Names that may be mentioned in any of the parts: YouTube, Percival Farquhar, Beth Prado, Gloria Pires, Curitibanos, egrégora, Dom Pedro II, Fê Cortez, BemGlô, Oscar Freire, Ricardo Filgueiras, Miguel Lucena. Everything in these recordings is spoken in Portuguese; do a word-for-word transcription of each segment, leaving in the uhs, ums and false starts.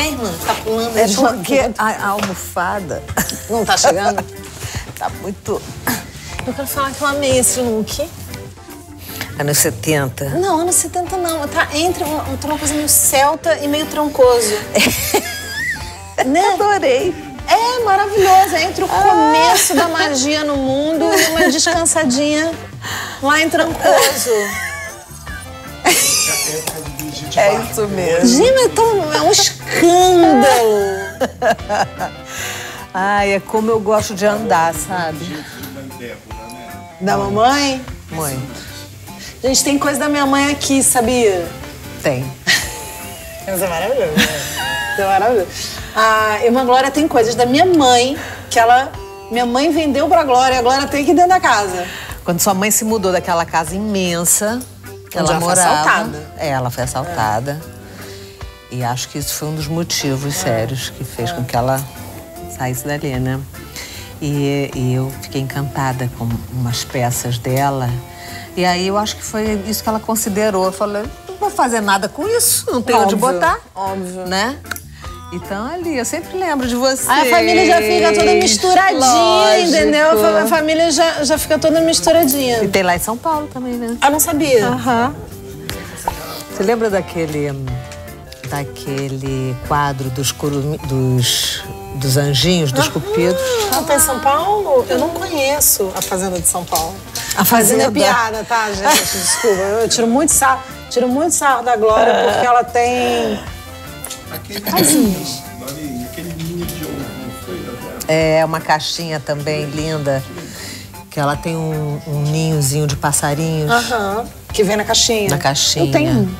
é, irmã? Tá pulando de novo. É porque a, a almofada... Não tá chegando? Tá muito... Eu quero falar que eu amei esse look. anos setenta. Não, anos setenta não. Tá entre uma, uma coisa meio celta e meio troncoso. Né? Adorei. É maravilhoso. É entre o começo ah. da magia no mundo e uma descansadinha lá em troncoso. É isso mesmo. Gina, é, tão, é um escândalo. Ai, é como eu gosto de andar, sabe? Da mamãe? Mãe. Gente, tem coisa da minha mãe aqui, sabia? Tem. Mas é maravilhoso, né? É maravilhoso. A irmã Glória tem coisas da minha mãe que ela... Minha mãe vendeu pra Glória, a Glória tem aqui dentro da casa. Quando sua mãe se mudou daquela casa imensa... Ela, ela morava... foi assaltada. É, ela foi assaltada. É. E acho que isso foi um dos motivos é. sérios que fez é. com que ela saísse dali, né? E, e eu fiquei encantada com umas peças dela. E aí eu acho que foi isso que ela considerou. Eu falei, não vou fazer nada com isso, não tenho onde botar. Óbvio. Né? Então ali, eu sempre lembro de você. A família já fica toda misturadinha, lógico, entendeu? A família já, já fica toda misturadinha. E tem lá em São Paulo também, né? Ah, não sabia. Aham. Você lembra daquele... daquele quadro dos, curumi, dos, dos anjinhos, dos Aham. cupidos? Ah, tá em São Paulo? Eu não conheço a Fazenda de São Paulo. A Fazenda, fazenda é piada, tá, gente? Desculpa, eu tiro muito sarro, tiro muito sarro da Glória ah. porque ela tem... Aquele, aquele, aquele ninho de ouro, não foi da terra? É, uma caixinha também linda, que ela tem um, um ninhozinho de passarinhos. Aham, que vem na caixinha. Na caixinha. Eu tenho um.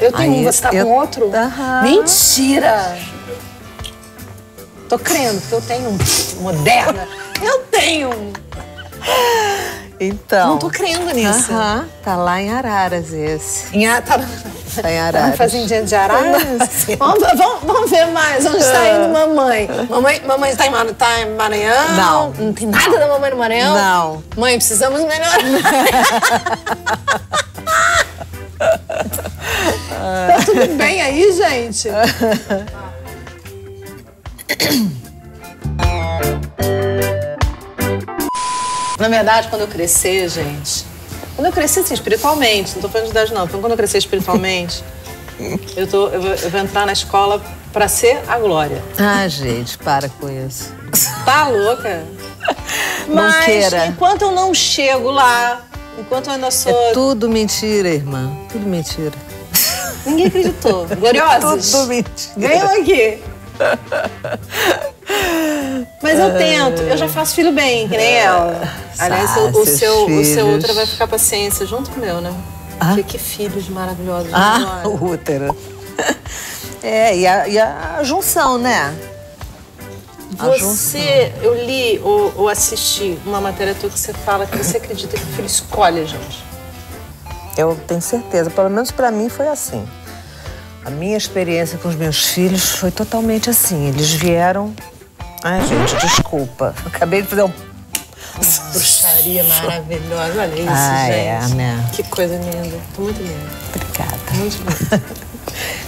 Eu tenho Aí, um, você tá eu... com outro? Aham. Mentira! Tô crendo, porque eu tenho um moderna. Eu tenho um. Então... Não tô crendo nisso. Aham, tá lá em Araras esse. Em Araras. Tá em Araras. Vamos fazer em dia de Araras? Vamos, vamos, vamos ver mais onde está indo mamãe. Mamãe, mamãe está em, tá em Maranhão? Não. Não tem nada da mamãe no Maranhão? Não. Mãe, precisamos melhorar. Tá tudo bem aí, gente? Na verdade, quando eu crescer, gente... Quando eu crescer, assim, espiritualmente, não tô falando de idade, não. Então, quando eu crescer espiritualmente, eu, tô, eu, vou, eu vou entrar na escola pra ser a Glória. Ah, gente, para com isso. Tá louca? Não Mas, queira. enquanto eu não chego lá, enquanto eu ainda sou... É tudo mentira, irmã. Tudo mentira. Ninguém acreditou. Gloriosos. Tudo mentira. Venham aqui. Mas eu tento, eu já faço filho bem, que nem ela. Aliás, ah, o, seu, o seu útero vai ficar pra ciência junto com o meu, né? Ah? Que, que filhos maravilhosos. Ah, o útero. É, e a, e a junção, né? A você, junção. eu li ou, ou assisti uma matéria tua que você fala que você acredita que o filho escolhe a gente. Eu tenho certeza, pelo menos pra mim foi assim. A minha experiência com os meus filhos foi totalmente assim. Eles vieram... Ai, gente, desculpa. Eu acabei de fazer um... Uma bruxaria maravilhosa. Olha isso, ah, gente. É, né? Que coisa linda. Tô muito linda. Obrigada. Muito linda.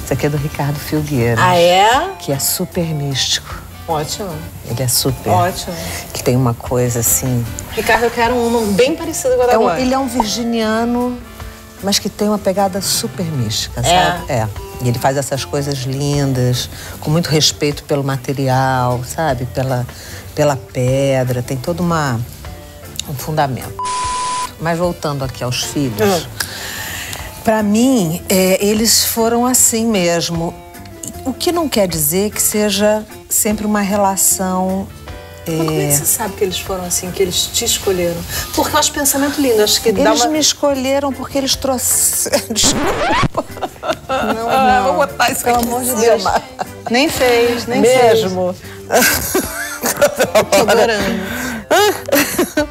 Isso aqui é do Ricardo Filgueiras. Ah, é? Que é super místico. Ótimo. Ele é super. Ótimo. Que tem uma coisa assim... Ricardo, eu quero um bem parecido com a da Glória. É um, ele é um virginiano, mas que tem uma pegada super mística, sabe? É. É. E ele faz essas coisas lindas, com muito respeito pelo material, sabe? Pela, pela pedra, tem todo uma, um fundamento. Mas voltando aqui aos filhos, uhum. pra mim, é, eles foram assim mesmo. O que não quer dizer que seja sempre uma relação... É... Mas como é que você sabe que eles foram assim, que eles te escolheram? Porque eu acho pensamento lindo, acho que eles dá uma... Eles me escolheram porque eles trouxeram... Desculpa. Não, não. Ah, vou botar isso, pelo amor de Deus. Deus. Nem fez, nem Mesmo. fez. Mesmo. Tô adorando.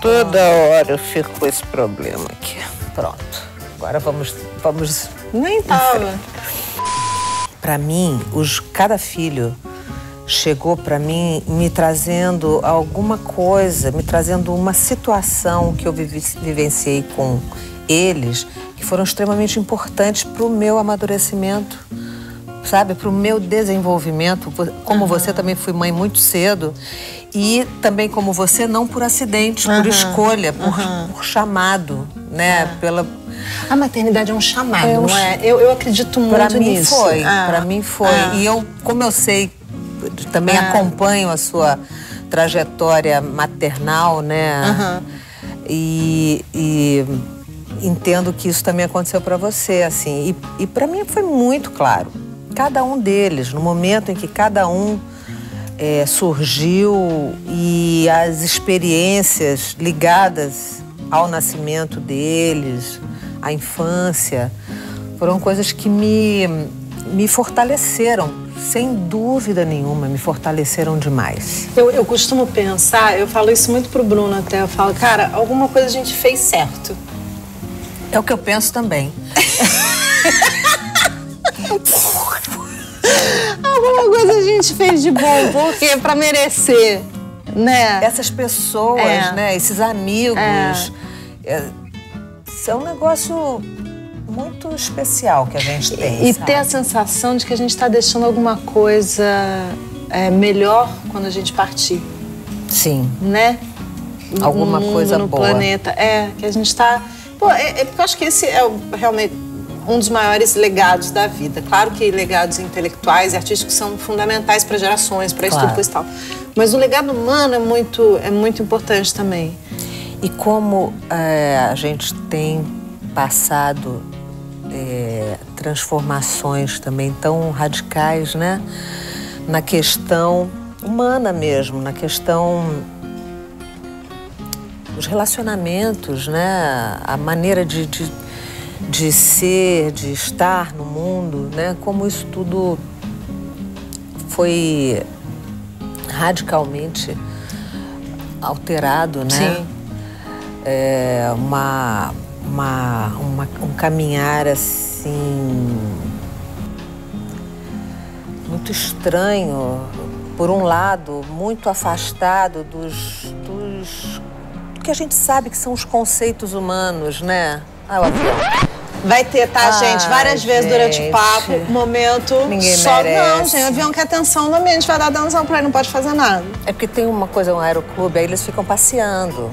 Toda hora eu fico com esse problema aqui. Pronto. Agora vamos... vamos... Nem tava. Pra mim, os, cada filho... chegou para mim me trazendo alguma coisa, me trazendo uma situação que eu vivenciei com eles, que foram extremamente importantes para o meu amadurecimento sabe, para o meu desenvolvimento. Como uhum. você, também fui mãe muito cedo. E também como você, não por acidente, uhum. por escolha, por, uhum. por chamado, né? Uhum. Pela... A maternidade é um chamado, é um... não é? Eu, eu acredito muito pra mim nisso. Foi, ah. Pra mim foi. Ah. E eu, como eu sei, também ah. acompanho a sua trajetória maternal, né? Uhum. E... e... entendo que isso também aconteceu para você, assim. E, e para mim foi muito claro. Cada um deles, no momento em que cada um é, surgiu e as experiências ligadas ao nascimento deles, à infância, foram coisas que me, me fortaleceram. Sem dúvida nenhuma, me fortaleceram demais. Eu, eu costumo pensar, eu falo isso muito pro Bruno até, eu falo, cara, alguma coisa a gente fez certo. É o que eu penso também. Alguma coisa a gente fez de bom, porque pra merecer, né? Essas pessoas, é. né? Esses amigos. É. É, são um negócio muito especial que a gente tem. E, e ter a sensação de que a gente tá deixando alguma coisa é, melhor quando a gente partir. Sim. Né? Alguma no, coisa no boa. No planeta. É, que a gente tá... Pô, é, é porque eu acho que esse é o, realmente um dos maiores legados da vida. Claro que legados intelectuais e artísticos são fundamentais para gerações, para claro. estudos e tal. Mas o legado humano é muito, é muito importante também. E como é, a gente tem passado é, transformações também tão radicais, né? Na questão humana mesmo, na questão... os relacionamentos, né? A maneira de, de, de ser, de estar no mundo, né? Como isso tudo foi radicalmente alterado, né? Sim. É uma, uma, uma, um caminhar assim muito estranho, por um lado, muito afastado dos, dos que a gente sabe que são os conceitos humanos, né? Ah, o avião. Vai ter, tá, ah, gente? Várias gente. vezes durante o papo, momento... Ninguém só merece. Não, gente, o avião quer atenção no ambiente, vai dar atenção pra ele, não pode fazer nada. É porque tem uma coisa, um aeroclube, aí eles ficam passeando,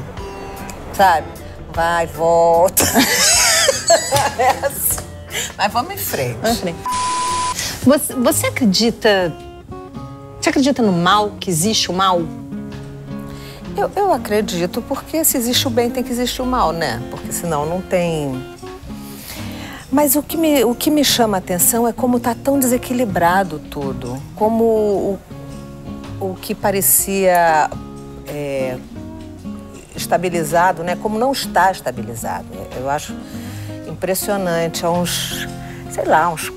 sabe? Vai, volta. É assim. Mas vamos em frente. Vamos em frente. Você, você acredita... Você acredita no mal, que existe o mal? Eu, eu acredito, porque se existe o bem, tem que existir o mal, né? Porque senão não tem... Mas o que me, o que me chama a atenção é como tá tão desequilibrado tudo. Como o, o que parecia é, estabilizado, né? Como não está estabilizado. Eu acho impressionante. Há uns, sei lá, uns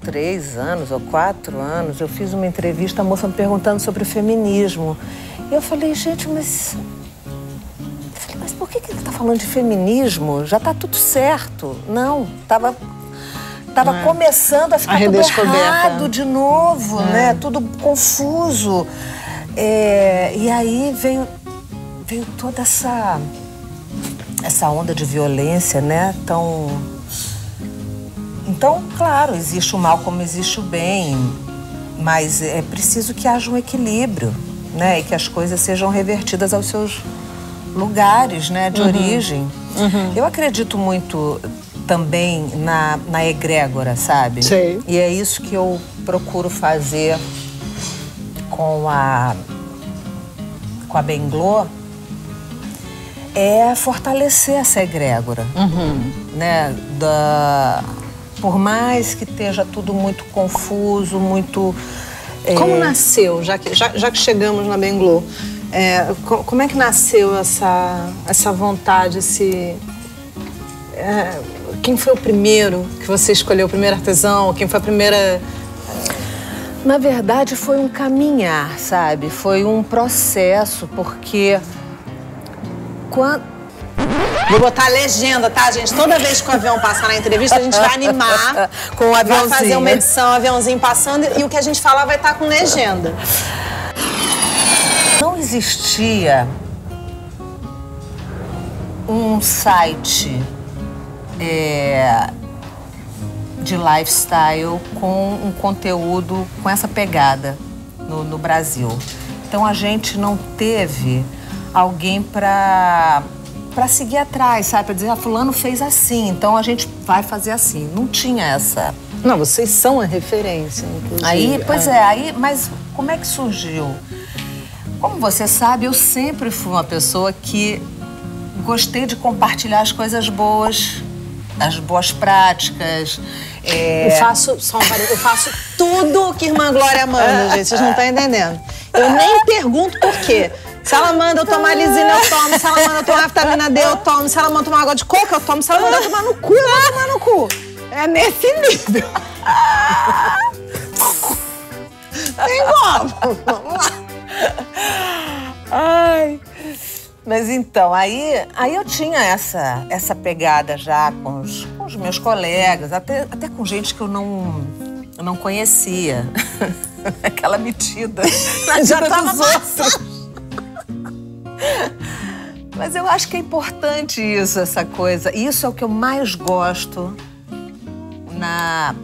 três anos ou quatro anos, eu fiz uma entrevista, a moça me perguntando sobre o feminismo. E eu falei, gente, mas... Eu falei, mas por que que ele tá falando de feminismo? Já tá tudo certo. Não, tava, tava é. começando a ficar a tudo errado de novo, é. né? Tudo confuso. É, e aí veio, veio toda essa, essa onda de violência, né? Tão... Então, claro, existe o mal como existe o bem, mas é preciso que haja um equilíbrio. Né, e que as coisas sejam revertidas aos seus lugares, né, de uhum. origem. Uhum. Eu acredito muito também na, na egrégora, sabe? Sim. E é isso que eu procuro fazer com a, com a BemGlô, é fortalecer essa egrégora. Uhum. Né, da, por mais que esteja tudo muito confuso, muito... Como nasceu, já que, já, já que chegamos na BemGlô, é, como é que nasceu essa, essa vontade, esse... É, quem foi o primeiro que você escolheu, o primeiro artesão, quem foi a primeira... Na verdade, foi um caminhar, sabe? Foi um processo, porque... Quando... Vou botar a legenda, tá, gente? Toda vez que o avião passar na entrevista, a gente vai animar. Com o aviãozinho. Vai fazer uma edição, um aviãozinho passando, e o que a gente falar vai estar com legenda. Não existia um site é, de lifestyle com um conteúdo com essa pegada no, no Brasil. Então a gente não teve alguém para para seguir atrás, sabe? Para dizer, ah, fulano fez assim, então a gente vai fazer assim. Não tinha essa... Não, vocês são a referência, inclusive. Aí, pois é, aí, mas como é que surgiu? Como você sabe, eu sempre fui uma pessoa que gostei de compartilhar as coisas boas, as boas práticas. É... Eu faço só um parênteses, eu faço tudo que Irmã Glória manda, gente, vocês não estão entendendo. Eu nem pergunto por quê. Se ela manda eu tomar lisina, eu tomo. Se ela manda eu tomar vitamina D, eu tomo. Se ela manda tomar água de coco, eu tomo. Se ela manda eu tomar no cu, eu vou tomar no cu. É nesse nível. Tem como. Vamos lá. Ai. Mas então, aí, aí eu tinha essa, essa pegada já com os, com os meus colegas, até, até com gente que eu não, eu não conhecia. Aquela metida. Já tava dos outros. Mas eu acho que é importante isso, essa coisa. Isso é o que eu mais gosto na,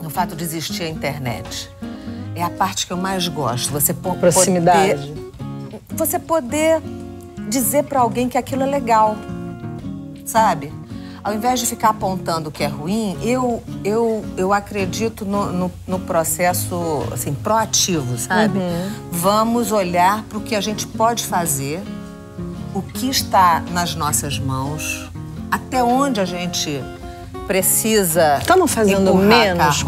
no fato de existir a internet. É a parte que eu mais gosto. Você por proximidade. Poder, você poder dizer pra alguém que aquilo é legal, sabe? Ao invés de ficar apontando o que é ruim, eu, eu, eu acredito no, no, no processo, assim, proativo, sabe? Uhum. Vamos olhar pro que a gente pode fazer, o que está nas nossas mãos, até onde a gente precisa. Estamos fazendo menos,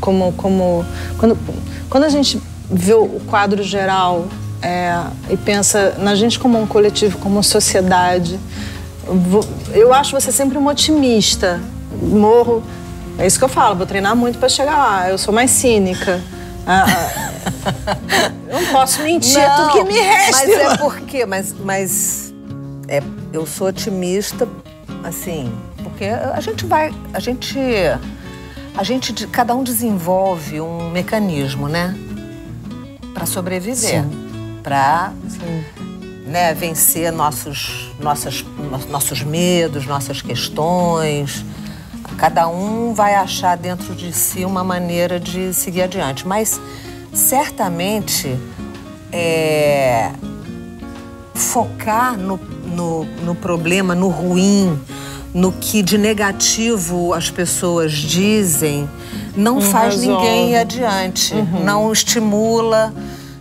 como, como quando, quando a gente vê o quadro geral... É, e pensa na gente como um coletivo, como uma sociedade. Eu acho você sempre uma otimista. Morro, é isso que eu falo, vou treinar muito para chegar lá. Eu sou mais cínica. Ah, eu não posso mentir, não, é tudo que me resta. Mas é porque, mas, mas é, eu sou otimista, assim, porque a gente vai, a gente, a gente, cada um desenvolve um mecanismo, né, para sobreviver. Sim. Para, né, vencer nossos, nossas, nossos medos, nossas questões. Cada um vai achar dentro de si uma maneira de seguir adiante. Mas, certamente, é, focar no, no, no problema, no ruim, no que de negativo as pessoas dizem, não, não faz resolve. Ninguém ir adiante, uhum. Não estimula...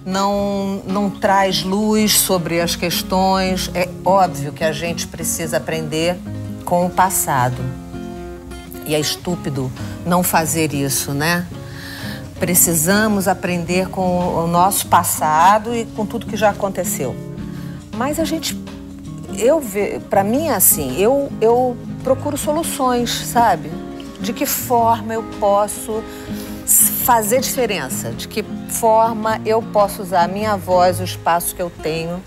Não, não traz luz sobre as questões. É óbvio que a gente precisa aprender com o passado. E é estúpido não fazer isso, né? Precisamos aprender com o nosso passado e com tudo que já aconteceu. Mas a gente... eu ve, pra mim, é assim, eu, eu procuro soluções, sabe? De que forma eu posso... fazer diferença, de que forma eu posso usar a minha voz, o espaço que eu tenho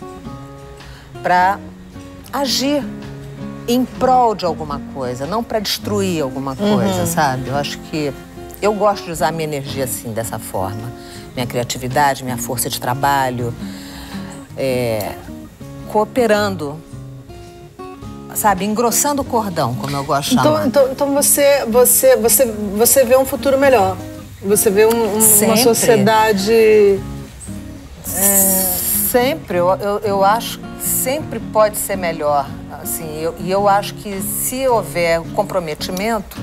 para agir em prol de alguma coisa, não para destruir alguma coisa, uhum. Sabe? Eu acho que eu gosto de usar a minha energia assim, dessa forma. Minha criatividade, minha força de trabalho, é, cooperando, sabe, engrossando o cordão, como eu gosto de chamar. Então, então, então você, você, você, você vê um futuro melhor. Você vê um, um, uma sociedade... É... Sempre, eu, eu, eu acho que sempre pode ser melhor. Assim, eu, e eu acho que se houver comprometimento,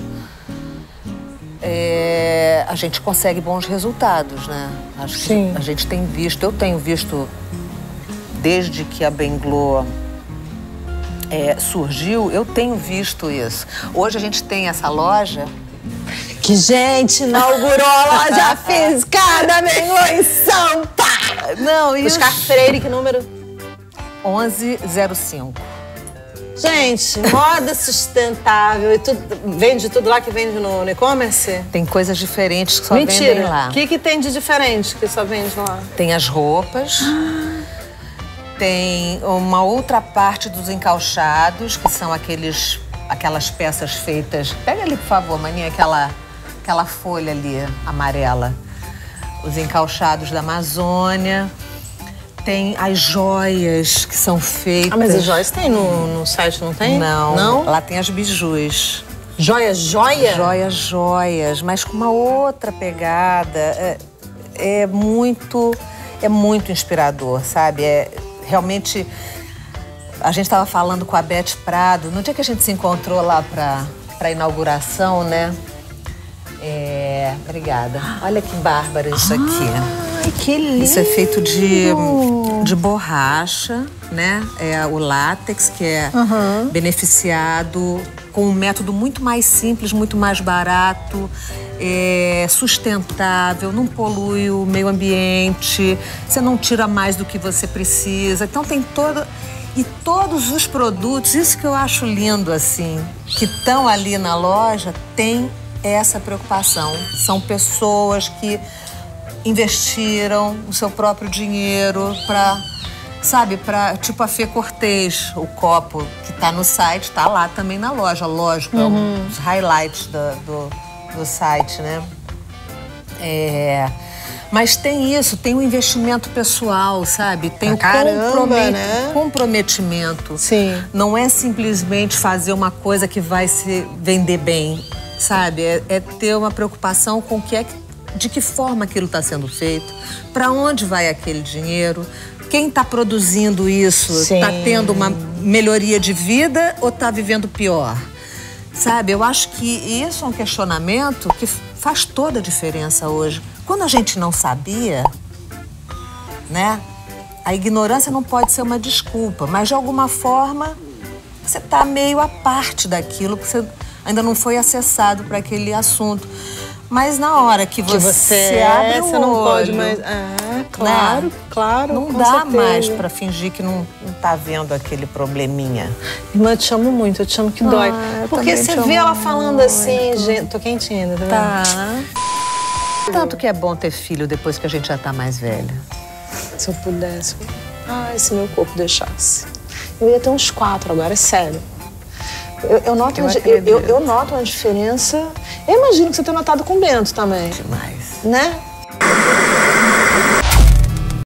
é, a gente consegue bons resultados, né? Acho Sim. que a gente tem visto, eu tenho visto desde que a BemGlô é, surgiu, eu tenho visto isso. Hoje a gente tem essa loja... Que, gente, inaugurou a loja física da BemGlô em São Paulo. Não, isso. Oscar Freire, que número? onze zero cinco. Gente, moda sustentável e tudo. Vende tudo lá que vende no e-commerce? Tem coisas diferentes que só Mentira. Vendem lá. O que, que tem de diferente que só vende lá? Tem as roupas. Tem uma outra parte dos encauchados, que são aqueles... Aquelas peças feitas... Pega ali, por favor, maninha, aquela, aquela folha ali, amarela. Os encauchados da Amazônia. Tem as joias que são feitas... Ah, mas as joias tem no, no site, não tem? Não. Não? Lá tem as bijus. Joias, joia? Joias, joias, mas com uma outra pegada. É, é muito, é muito inspirador, sabe? É realmente. A gente estava falando com a Beth Prado no dia que a gente se encontrou lá para para inauguração, né? É, obrigada. Olha que bárbaro isso aqui. Ai, que lindo! Isso é feito de, de borracha, né? É o látex, que é uhum. beneficiado com um método muito mais simples, muito mais barato, é sustentável, não polui o meio ambiente, você não tira mais do que você precisa. Então tem toda... E todos os produtos, isso que eu acho lindo, assim, que estão ali na loja, tem essa preocupação. São pessoas que investiram o seu próprio dinheiro para, sabe, para tipo a Fê Cortez, o copo que está no site, está lá também na loja, lógico, é um dos highlights do, do, do site, né? É... Mas tem isso, tem o investimento pessoal, sabe? Tem ah, o caramba, compromet... né? comprometimento. Sim. Não é simplesmente fazer uma coisa que vai se vender bem, sabe? É, é ter uma preocupação com que é, de que forma aquilo está sendo feito, para onde vai aquele dinheiro, quem está produzindo isso, está tendo uma melhoria de vida ou está vivendo pior? Sabe, eu acho que isso é um questionamento que faz toda a diferença hoje. Quando a gente não sabia, né? A ignorância não pode ser uma desculpa, mas de alguma forma você está meio à parte daquilo, porque você ainda não foi acessado para aquele assunto. Mas na hora que você, que você abre é, o você não olho, pode mais. Ah, claro, né? Claro. Não dá certeza. Mais para fingir que não, não tá vendo aquele probleminha. Irmã, eu te amo muito, eu te amo que ah, dói. Porque você vê ela falando muito. Assim, gente. Tô quentinha ainda, tá vendo? Tá. Tanto que é bom ter filho depois que a gente já tá mais velha. Se eu pudesse. Ai, se meu corpo deixasse. Eu ia ter uns quatro agora, é sério. Eu, eu, noto eu, eu, eu, eu noto uma diferença. Eu imagino que você tenha notado com o Bento também. Demais. Né?